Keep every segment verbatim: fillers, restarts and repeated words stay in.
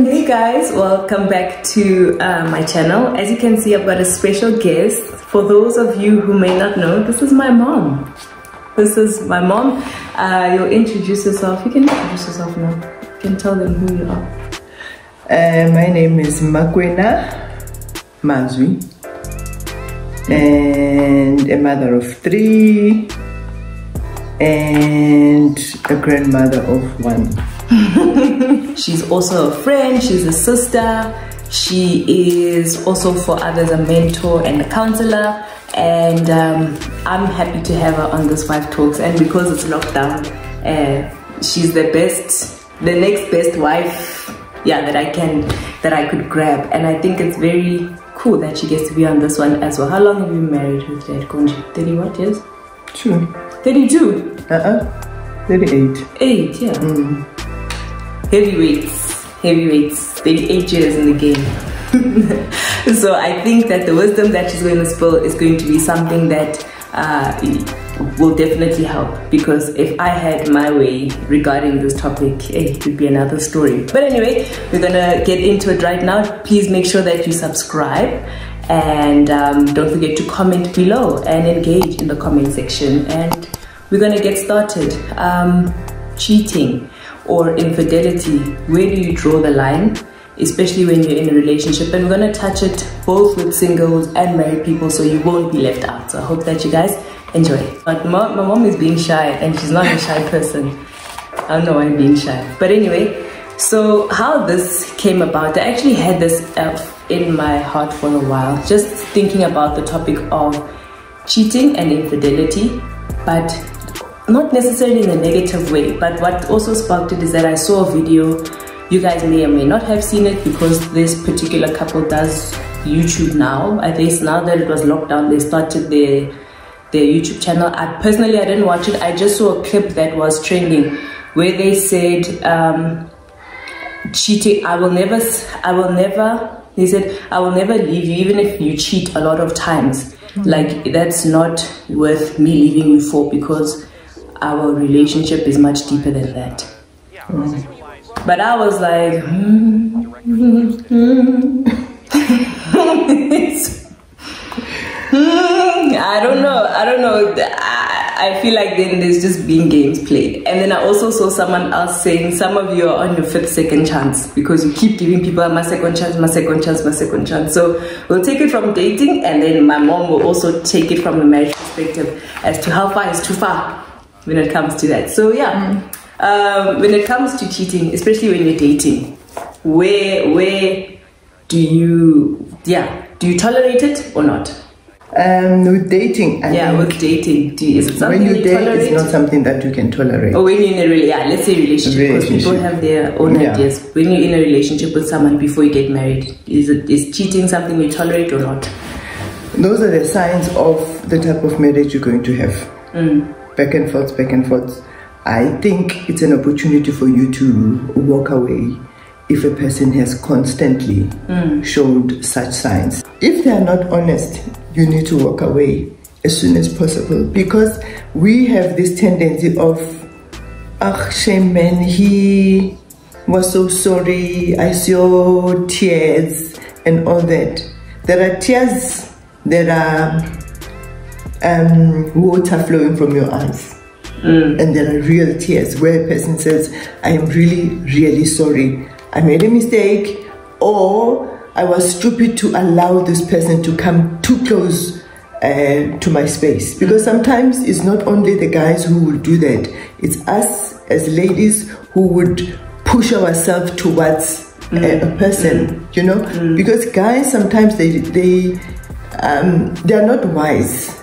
Hey guys, welcome back to uh, my channel. As you can see, I've got a special guest. For those of you who may not know, this is my mom. This is my mom. Uh, you'll introduce yourself. You can introduce yourself now. You can tell them who you are. Uh, my name is Makwena Mazwi and a mother of three and a grandmother of one. She's also a friend, she's a sister, she is also for others a mentor and a counselor, and um, I'm happy to have her on this Wife Talks. And because it's lockdown, uh, she's the best, the next best wife, yeah, that I can, that I could grab. And I think it's very cool that she gets to be on this one as well. How long have you been married with Dad, Gondi? thirty-one years? True. thirty-two? Uh-uh. thirty-eight. eight, yeah. Mm. Heavyweights, heavyweights, thirty-eight years in the game. So I think that the wisdom that she's going to spill is going to be something that uh, will definitely help, because if I had my way regarding this topic, it would be another story. But anyway, we're gonna get into it right now. Please make sure that you subscribe and um, don't forget to comment below and engage in the comment section. And we're gonna get started. Um, cheating. Or infidelity, where do you draw the line, especially when you're in a relationship? And we're going to touch it both with singles and married people, so you won't be left out. So I hope that you guys enjoy. But my, my mom is being shy, and she's not a shy person. I don't know why I'm being shy. But anyway, so how this came about, I actually had this in my heart for a while, just thinking about the topic of cheating and infidelity, but not necessarily in a negative way. But what also sparked it is that I saw a video. You guys may or may not have seen it, because this particular couple does YouTube now. I think now that it was locked down, they started their, their YouTube channel. I personally, I didn't watch it. I just saw a clip that was trending where they said, um, cheating, I will never, I will never, they said, I will never leave you even if you cheat a lot of times. Mm-hmm. Like, that's not worth me leaving you for, because our relationship is much deeper than that. Mm. But I was like, mm, mm, mm. mm, I don't know, I don't know. I, I feel like then there's just being games played. And then I also saw someone else saying, some of you are on your fifth, second chance, because you keep giving people my second chance, my second chance, my second chance. So we'll take it from dating, and then my mom will also take it from a marriage perspective as to how far is too far when it comes to that. So yeah, mm. um, when it comes to cheating, especially when you're dating, where where do you yeah do you tolerate it or not? Um, with dating, I yeah, with dating, do you, is it something when you, you date, tolerate? It's not something that you can tolerate. Or when you're in a really yeah, let's say relationship, because people have their own yeah. ideas. When you're in a relationship with someone before you get married, is it is cheating something you tolerate or not? Those are the signs of the type of marriage you're going to have. Mm. Back and forth, back and forth. I think it's an opportunity for you to walk away if a person has constantly mm. showed such signs. If they are not honest, you need to walk away as soon as possible, because we have this tendency of, ah, shame man, he was so sorry, I saw tears and all that. There are tears, there are Um, water flowing from your eyes, mm. and there are real tears where a person says, I am really really sorry, I made a mistake, or I was stupid to allow this person to come too close uh, to my space. Because sometimes it's not only the guys who will do that, it's us as ladies who would push ourselves towards mm. a, a person, mm. you know, mm. because guys sometimes they, they, um, they are not wise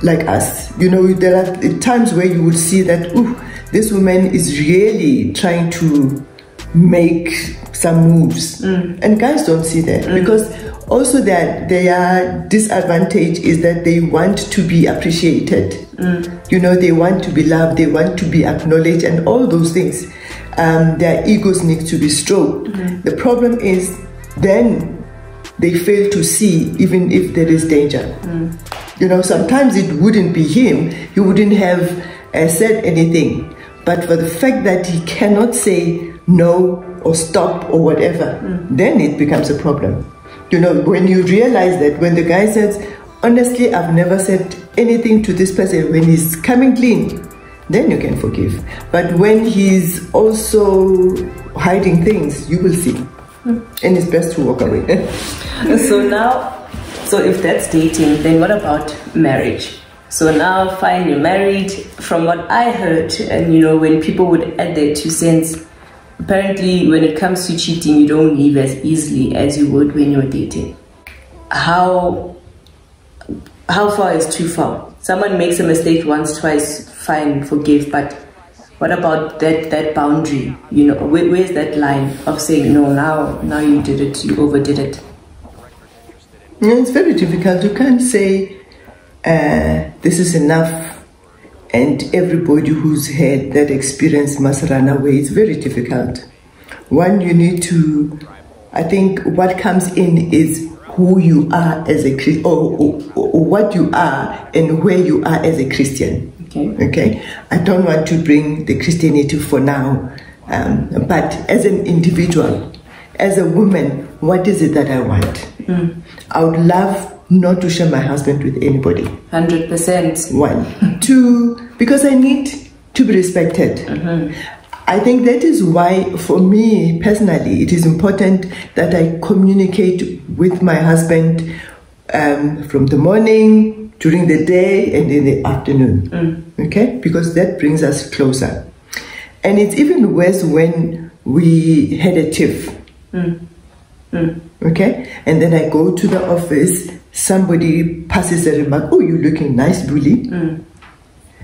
like us, you know. There are times where you would see that, ooh, this woman is really trying to make some moves, mm. and guys don't see that, mm. because also that their disadvantage is that they want to be appreciated, mm. you know, they want to be loved, they want to be acknowledged, and all those things. Um, their egos need to be stroked. Mm. The problem is then they fail to see even if there is danger. Mm. You know, sometimes it wouldn't be him, he wouldn't have uh, said anything, but for the fact that he cannot say, no, or stop or whatever, mm. then it becomes a problem. You know, when you realize that, when the guy says, honestly, I've never said anything to this person, when he's coming clean, then you can forgive. But when he's also hiding things, you will see. Mm. And it's best to walk away. So now, so if that's dating, then what about marriage? So now, fine, you're married. From what I heard, and you know, when people would add their two cents, apparently when it comes to cheating, you don't leave as easily as you would when you're dating. How, how far is too far? Someone makes a mistake once, twice, fine, forgive, but what about that, that boundary? You know, where, where's that line of saying, no, now, now you did it, you overdid it? Yeah, it's very difficult. You can't say, Uh, this is enough, and everybody who's had that experience must run away. It's very difficult. One, you need to, I think what comes in is who you are as a Christian, or, or, or what you are and where you are as a Christian. Okay. Okay. I don't want to bring the Christianity for now, um, but as an individual, as a woman, what is it that I want? Mm. I would love not to share my husband with anybody. one hundred percent. One. Two, because I need to be respected. Mm-hmm. I think that is why, for me personally, it is important that I communicate with my husband um, from the morning, during the day, and in the afternoon. Mm. Okay? Because that brings us closer. And it's even worse when we had a tiff. Mm. Mm. Okay? And then I go to the office, somebody passes a remark, oh, you're looking nice, bully. Mm.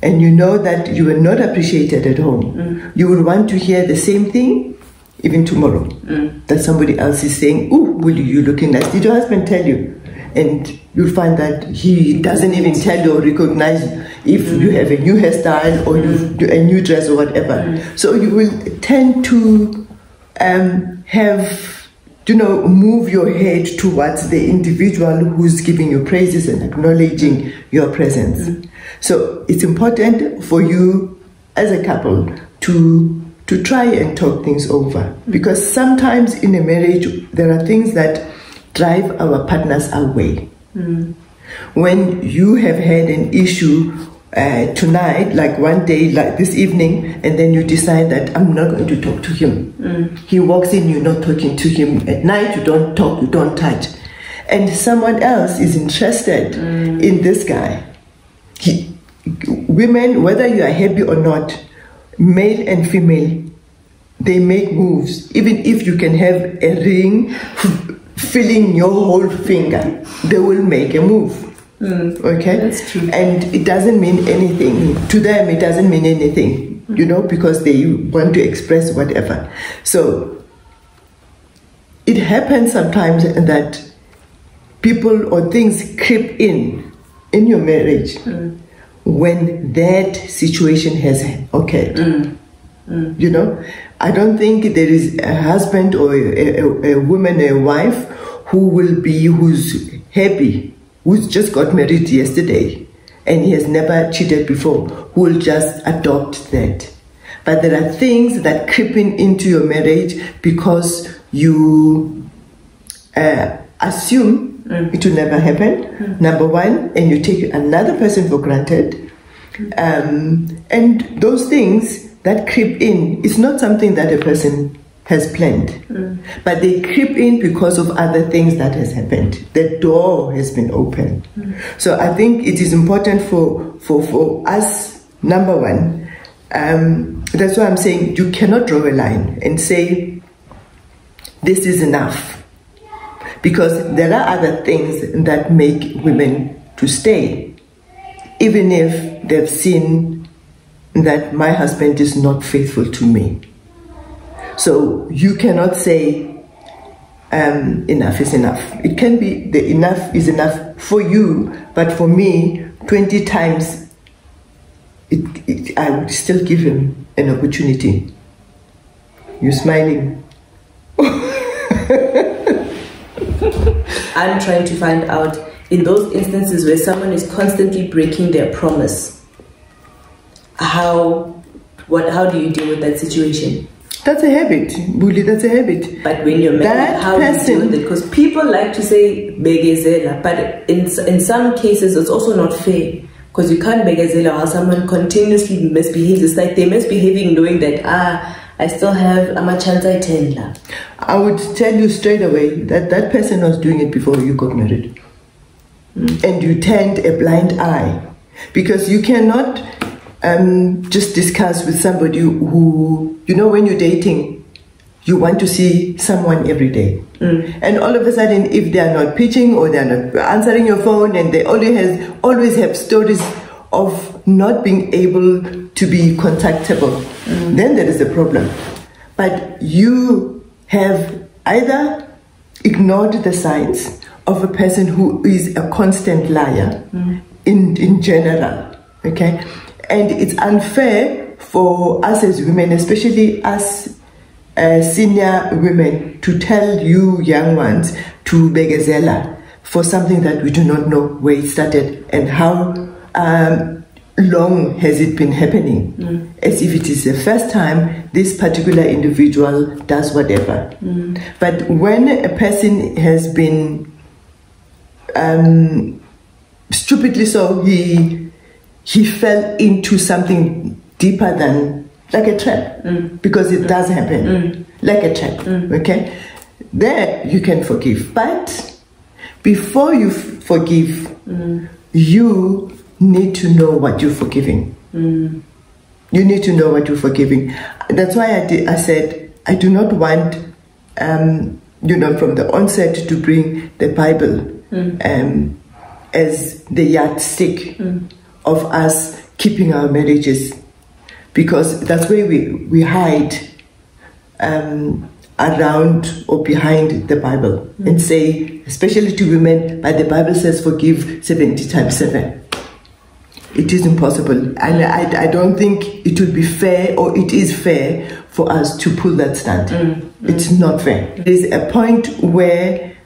And you know that you were not appreciated at home. Mm. You will want to hear the same thing even tomorrow, mm. that somebody else is saying, oh, bully, you're looking nice. Did your husband tell you? And you'll find that he doesn't even tell you or recognize if mm. you have a new hairstyle or mm. you, a new dress or whatever. Mm. So you will tend to um, have... you know, move your head towards the individual who's giving you praises and acknowledging your presence. Mm. So it's important for you as a couple to to try and talk things over. Mm. Because sometimes in a marriage, there are things that drive our partners away. Mm. When you have had an issue uh, tonight, like one day, like this evening, and then you decide that I'm not going to talk to him. Mm. He walks in, you're not talking to him. At night, you don't talk, you don't touch. And someone else is interested mm. in this guy. He, women, whether you are happy or not, male and female, they make moves. Even if you can have a ring filling your whole finger, they will make a move. Mm, okay, that's true. And it doesn't mean anything to them, it doesn't mean anything, you know, because they want to express whatever. So it happens sometimes that people or things creep in in your marriage mm. when that situation has occurred. Mm. Mm. You know, I don't think there is a husband or a, a, a woman, a wife who will be who's happy, who's just got married yesterday and he has never cheated before, who will just adopt that. But there are things that creep in into your marriage because you uh, assume mm. it will never happen, mm. number one, and you take another person for granted. Um, and those things that creep in, it's not something that a person has planned, mm. but they creep in because of other things that has happened. The door has been opened. Mm. So I think it is important for, for, for us, number one, um, that's why I'm saying you cannot draw a line and say, this is enough. Because there are other things that make women to stay, even if they've seen that my husband is not faithful to me. So you cannot say um, enough is enough. It can be the enough is enough for you, but for me, twenty times, it, it, I would still give him an opportunity. You're smiling. I'm trying to find out, in those instances where someone is constantly breaking their promise, how, what, how do you deal with that situation? That's a habit, Bully, that's a habit. But when you're married, how person, you deal with it? Because people like to say begezela, but in, in some cases it's also not fair. Because you can't begezela while someone continuously misbehaves. It's like they're misbehaving knowing that, ah, I still have a chance I tender. I would tell you straight away that that person was doing it before you got married. Mm. And you turned a blind eye. Because you cannot... Um, just discuss with somebody who, you know, when you're dating, you want to see someone every day. Mm. And all of a sudden, if they are not pitching or they are not answering your phone, and they always has, always have stories of not being able to be contactable, mm. then there is a problem. But you have either ignored the signs of a person who is a constant liar mm. in, in general, okay? And it's unfair for us as women, especially us uh, senior women, to tell you young ones to begezela for something that we do not know where it started and how um, long has it been happening. Mm. As if it is the first time this particular individual does whatever. Mm. But when a person has been, um, stupidly so, he... he fell into something deeper than, like a trap, mm. because it mm. does happen, mm. like a trap, mm. okay? There you can forgive, but before you forgive, mm. you need to know what you're forgiving. Mm. You need to know what you're forgiving. That's why I, did, I said, I do not want, um, you know, from the onset to bring the Bible mm. um, as the yardstick. Mm. Of us keeping our marriages, because that's where we, we hide um, around or behind the Bible mm. and say, especially to women, but the Bible says forgive seventy times seven. It is impossible, and I, I don't think it would be fair, or it is fair for us to pull that stand. Mm. Mm. It's not fair. There's a point where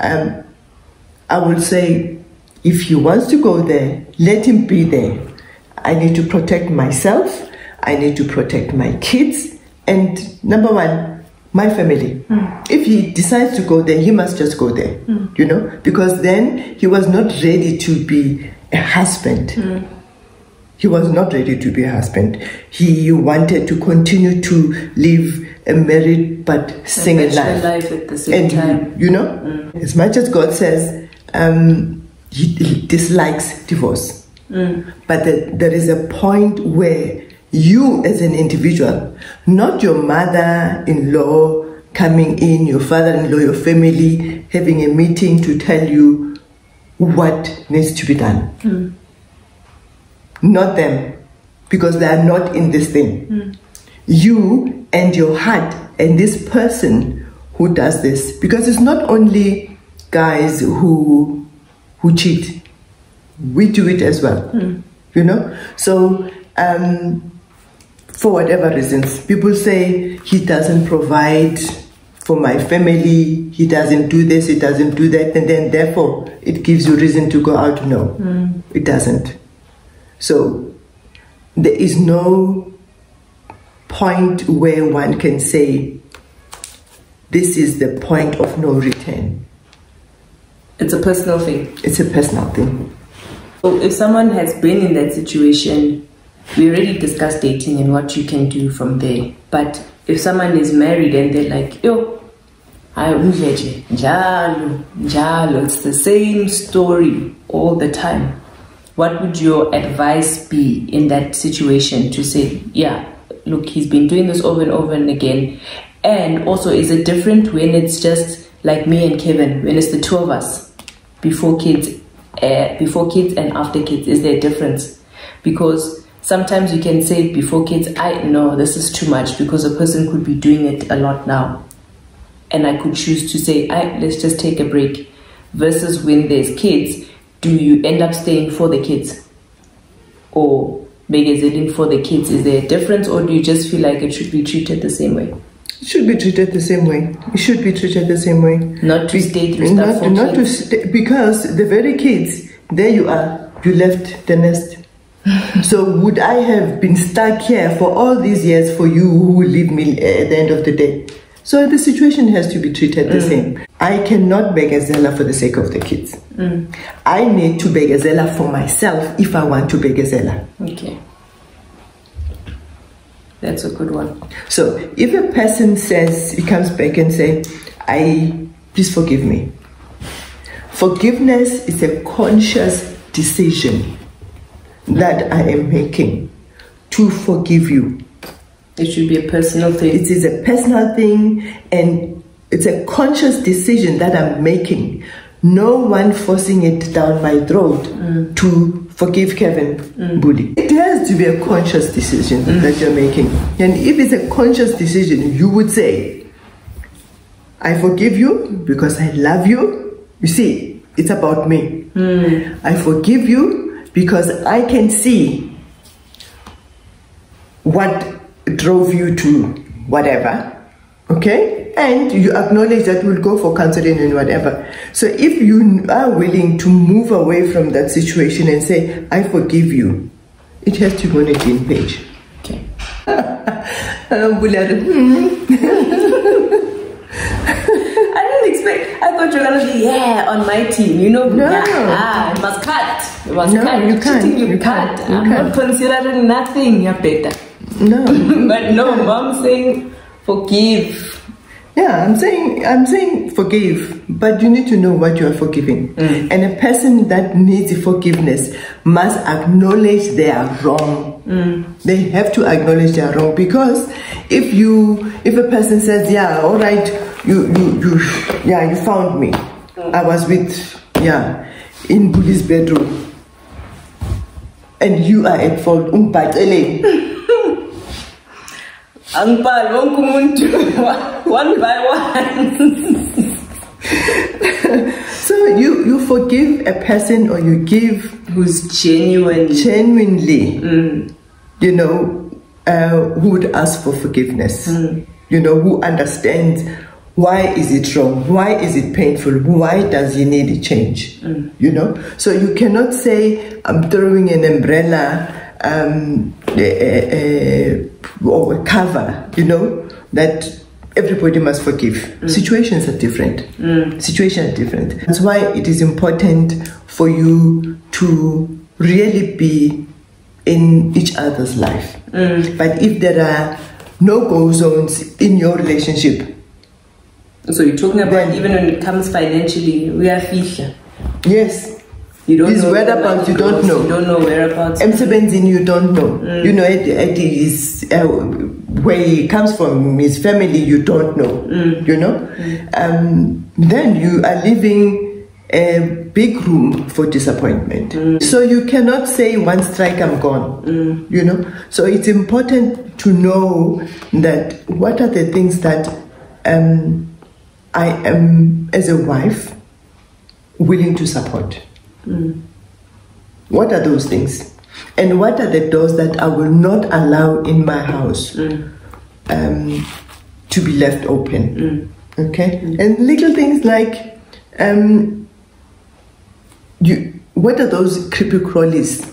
um, I would say, if he wants to go there, let him be there. I need to protect myself. I need to protect my kids. And number one, my family. Mm. If he decides to go there, he must just go there, mm. you know, because then he was not ready to be a husband. Mm. He was not ready to be a husband. He wanted to continue to live a married but single life. life at the same and, time. You know, mm. as much as God says, um, he dislikes divorce, mm. but the, there is a point where you as an individual, not your mother-in-law coming in, your father-in-law, your family, having a meeting to tell you what needs to be done. Mm. Not them, because they are not in this thing. Mm. You and your heart and this person who does this, because it's not only guys who... who cheat, we do it as well, mm. you know. So um, for whatever reasons, people say he doesn't provide for my family, he doesn't do this, he doesn't do that, and then therefore it gives you reason to go out. No, mm. it doesn't. So there is no point where one can say this is the point of no return. It's a personal thing. It's a personal thing. So if someone has been in that situation, we already discussed dating and what you can do from there. But if someone is married and they're like, yo, njalo, njalo, it's the same story all the time, what would your advice be in that situation to say, yeah, look, he's been doing this over and over and again? And also, is it different when it's just like me and Kevin, when it's the two of us, before kids, uh, before kids and after kids? Is there a difference? Because sometimes you can say before kids, I know this is too much, because a person could be doing it a lot now, and I could choose to say, I, let's just take a break. Versus when there's kids, do you end up staying for the kids or begezeling for the kids? Is there a difference, or do you just feel like it should be treated the same way? It should be treated the same way. It should be treated the same way. Not to stay through stuff not, not to st because the very kids, there you are, you left the nest. So would I have been stuck here for all these years for you who will leave me at the end of the day? So the situation has to be treated the mm. same. I cannot begazela for the sake of the kids. Mm. I need to begazela for myself if I want to begazela. Okay. That's a good one. So if a person says, he comes back and says, I, please forgive me. Forgiveness is a conscious decision that I am making to forgive you. It should be a personal thing. It is a personal thing, and it's a conscious decision that I'm making. No one forcing it down my throat mm. to forgive Kevin mm. Bully. It has to be a conscious decision mm. that you're making. And if it's a conscious decision, you would say, I forgive you because I love you. You see, it's about me. Mm. I forgive you because I can see what drove you to whatever, okay? And you acknowledge that we'll go for counseling and whatever. So if you are willing to move away from that situation and say, I forgive you, it has to go on a clean page. Okay. I didn't expect, I thought you were going to be, yeah, on my team, you know? No. Ah, it was cut. It was no, cut. You can't. You, you can't. can't. I'm not considering nothing, you're better. No. But no, mom's saying forgive. Yeah, I'm saying, I'm saying forgive, but you need to know what you are forgiving. Mm. And a person that needs forgiveness must acknowledge they are wrong. Mm. They have to acknowledge they are wrong, because if you, if a person says, yeah, all right, you, you, you yeah, you found me. Mm. I was with, yeah, in Bully's bedroom. And you are at fault. One by one. So you, you forgive a person, or you give, who's genuine, genuinely, mm. you know, uh, who would ask for forgiveness, mm. you know, who understands why is it wrong, why is it painful, why does he need a change, mm. you know. So you cannot say, I'm throwing an umbrella, um a, a, or a cover, you know, that everybody must forgive. Mm. Situations are different. Mm. Situations are different. That's why it is important for you to really be in each other's life. Mm. But if there are no-go zones in your relationship, so you're talking about then, even when it comes financially, we are fisher. Yes. You don't His know whereabouts, you don't know. You don't know whereabouts. Emsebenzini, you don't know. Mm. You know, it, it is, uh, where he comes from, his family, you don't know. Mm. You know? Mm. Um, then you are leaving a big room for disappointment. Mm. So you cannot say, one strike, I'm gone. Mm. You know? So it's important to know that what are the things that um, I am, as a wife, willing to support. Mm. What are those things, and what are the doors that I will not allow in my house mm. um, to be left open? Mm. Okay, mm. And little things like, um, you. What are those creepy crawlies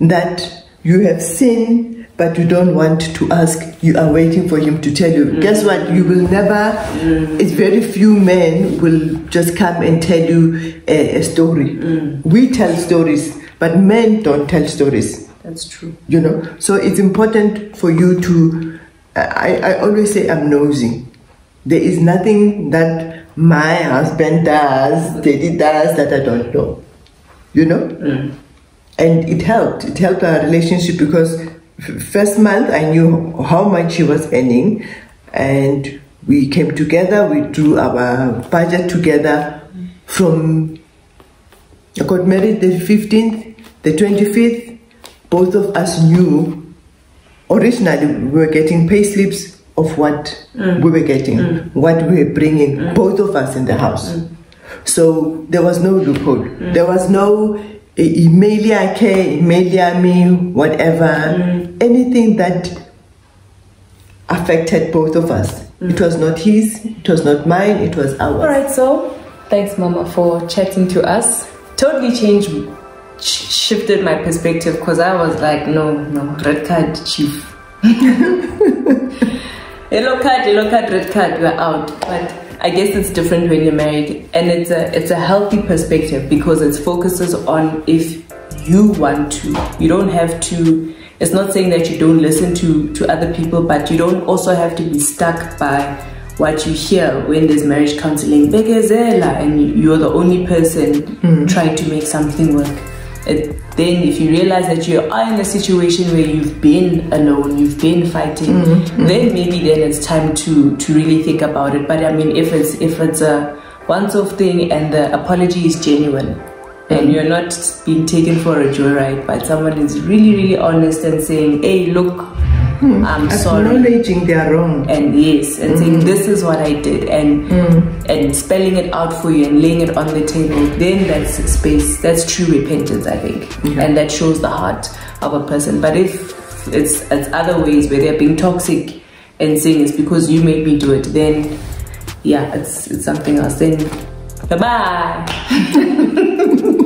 that you have seen but you don't want to ask? You are waiting for him to tell you. Mm. Guess what? You will never. Mm. It's very few men will just come and tell you a, a story. Mm. We tell stories, but men don't tell stories. That's true. You know, so it's important for you to. I, I always say I'm nosy. There is nothing that my husband does, daddy does, that I don't know. You know, mm. and it helped. It helped our relationship, because first month I knew how much he was earning, and we came together, we drew our budget together. From, I got married the fifteenth, the twenty-fifth, both of us knew, originally we were getting pay slips of what mm. we were getting, mm. what we were bringing, mm. both of us in the house. Mm. So there was no loophole, mm. there was no Emalia K, Emalia me, whatever, mm. anything that affected both of us. Mm. It was not his, it was not mine, it was ours. Alright, so thanks, Mama, for chatting to us. Totally changed shifted my perspective, because I was like, no, no, red card, chief. Yellow card, yellow card, red card, you're out. But I guess it's different when you're married, and it's a, it's a healthy perspective, because it focuses on if you want to. You don't have to, it's not saying that you don't listen to, to other people, but you don't also have to be stuck by what you hear when there's marriage counseling, and you're the only person mm. trying to make something work. It, then if you realize that you are in a situation where you've been alone, you've been fighting, mm-hmm. then maybe then it's time to, to really think about it. But I mean, if it's, if it's a once-off thing and the apology is genuine, mm-hmm. and you're not being taken for a joyride, but someone is really, really honest and saying, hey, look, Mm, I'm sorry. Acknowledging they are wrong. And yes, and mm. saying, this is what I did, and mm. and spelling it out for you and laying it on the table, then that's space, that's true repentance, I think. Mm-hmm. And that shows the heart of a person. But if it's, it's other ways where they're being toxic and saying it's because you made me do it, then yeah, it's, it's something else. Then bye-bye.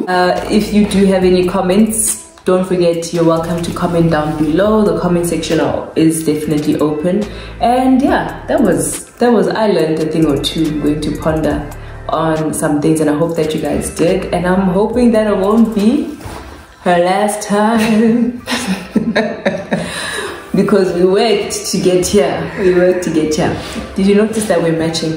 uh, if you do have any comments, don't forget, you're welcome to comment down below. The comment section is definitely open. And yeah, that was, that was, I learned a thing or two, going to ponder on some things, and I hope that you guys did. And I'm hoping that it won't be her last time. Because we worked to get here. We worked to get here. Did you notice that we're matching?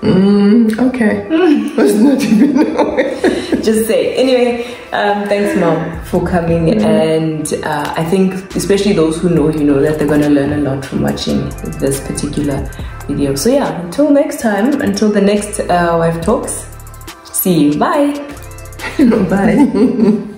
Mm, okay. That's not even just say. Anyway, um, thanks mom for coming, mm-hmm. and uh, I think especially those who know you know that they're going to learn a lot from watching this particular video. So yeah, until next time, until the next uh, Wife Talks, see you, bye. Bye.